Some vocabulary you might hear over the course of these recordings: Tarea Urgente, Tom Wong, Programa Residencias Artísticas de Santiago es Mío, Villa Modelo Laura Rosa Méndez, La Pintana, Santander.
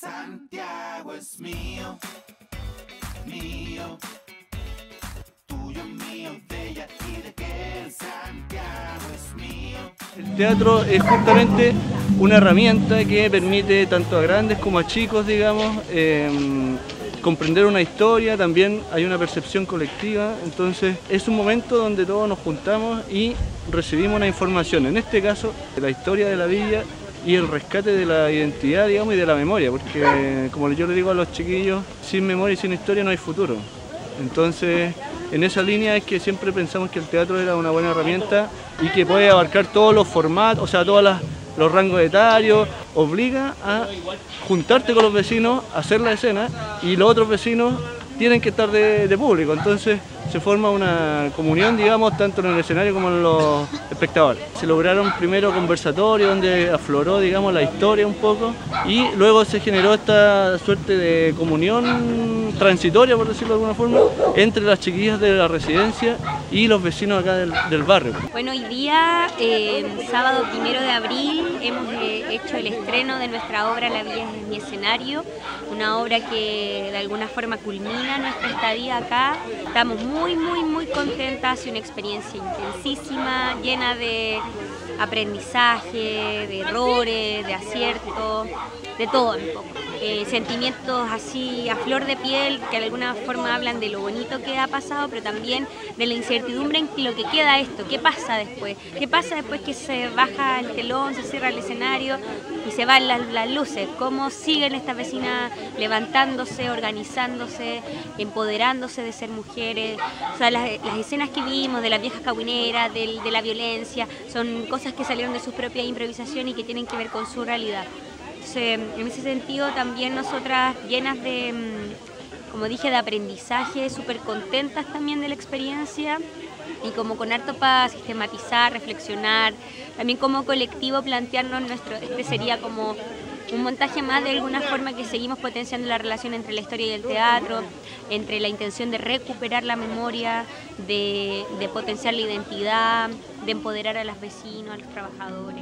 Santiago es mío, mío, tuyo, mío, de ella y de que Santiago es mío. El teatro es justamente una herramienta que permite tanto a grandes como a chicos, digamos, comprender una historia, también hay una percepción colectiva, entonces es un momento donde todos nos juntamos y recibimos una información, en este caso la historia de la villa y el rescate de la identidad, digamos, y de la memoria, porque como yo le digo a los chiquillos, sin memoria y sin historia no hay futuro. Entonces, en esa línea es que siempre pensamos que el teatro era una buena herramienta y que puede abarcar todos los formatos, o sea, todas los rangos etarios, obliga a juntarte con los vecinos, hacer la escena y los otros vecinos tienen que estar de público, entonces se forma una comunión, digamos, tanto en el escenario como en los espectadores. Se lograron primero conversatorios donde afloró, digamos, la historia un poco y luego se generó esta suerte de comunión transitoria, por decirlo de alguna forma, entre las chiquillas de la residencia y los vecinos acá del barrio. Bueno, hoy día, sábado 1 de abril, hemos hecho el estreno de nuestra obra La Villa es mi escenario, una obra que de alguna forma culmina nuestra estadía acá. Estamos muy contenta, ha sido una experiencia intensísima, llena de aprendizaje, de errores, de aciertos, de todo un poco. Sentimientos así a flor de piel que de alguna forma hablan de lo bonito que ha pasado, pero también de la incertidumbre en lo que queda esto, qué pasa después que se baja el telón, se cierra el escenario y se van las luces, cómo siguen estas vecinas levantándose, organizándose, empoderándose de ser mujeres. O sea, las escenas que vimos de las viejas cabineras, de la violencia, son cosas que salieron de sus propias improvisaciones y que tienen que ver con su realidad. Entonces, en ese sentido también nosotras, llenas de, como dije, de aprendizaje, súper contentas también de la experiencia y como con harto para sistematizar, reflexionar, también como colectivo plantearnos nuestro, este sería como un montaje más de alguna forma que seguimos potenciando la relación entre la historia y el teatro, entre la intención de recuperar la memoria, de potenciar la identidad, de empoderar a los vecinos, a los trabajadores.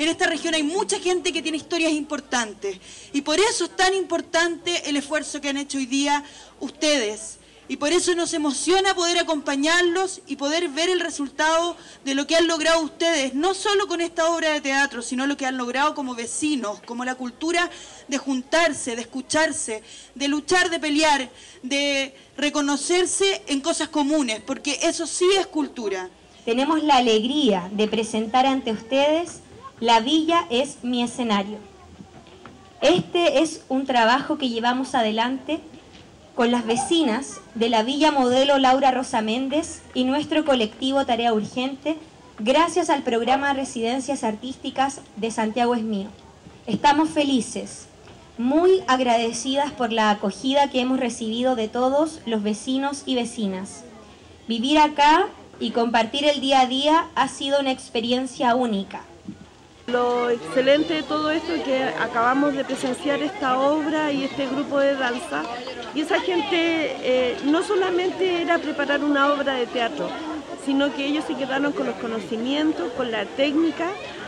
En esta región hay mucha gente que tiene historias importantes y por eso es tan importante el esfuerzo que han hecho hoy día ustedes y por eso nos emociona poder acompañarlos y poder ver el resultado de lo que han logrado ustedes, no solo con esta obra de teatro, sino lo que han logrado como vecinos, como la cultura de juntarse, de escucharse, de luchar, de pelear, de reconocerse en cosas comunes, porque eso sí es cultura. Tenemos la alegría de presentar ante ustedes La Villa es mi escenario. Este es un trabajo que llevamos adelante con las vecinas de la Villa Modelo Laura Rosa Méndez y nuestro colectivo Tarea Urgente, gracias al programa Residencias Artísticas de Santiago es Mío. Estamos felices, muy agradecidas por la acogida que hemos recibido de todos los vecinos y vecinas. Vivir acá y compartir el día a día ha sido una experiencia única. Lo excelente de todo esto es que acabamos de presenciar esta obra y este grupo de danza y esa gente no solamente era preparar una obra de teatro, sino que ellos se quedaron con los conocimientos, con la técnica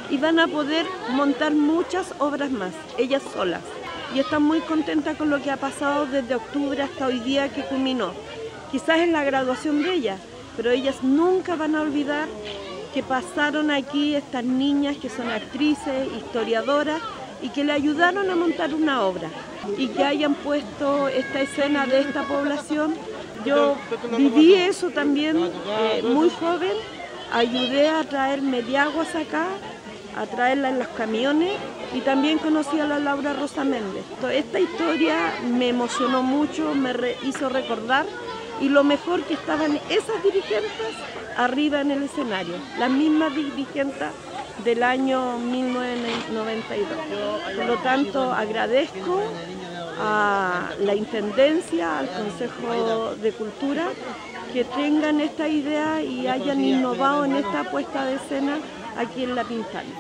y van a poder montar muchas obras más, ellas solas. Y están muy contentas con lo que ha pasado desde octubre hasta hoy día que culminó. Quizás es la graduación de ellas, pero ellas nunca van a olvidar que pasaron aquí estas niñas que son actrices, historiadoras y que le ayudaron a montar una obra y que hayan puesto esta escena de esta población. Yo viví eso también muy joven, ayudé a traer mediaguas acá, a traerla en los camiones y también conocí a la Laura Rosa Méndez. Esta historia me emocionó mucho, me hizo recordar y lo mejor que estaban esas dirigentes arriba en el escenario, las mismas dirigentes del año 1992. Por lo tanto, agradezco a la Intendencia, al Consejo de Cultura, que tengan esta idea y hayan innovado en esta puesta de escena aquí en La Pintana.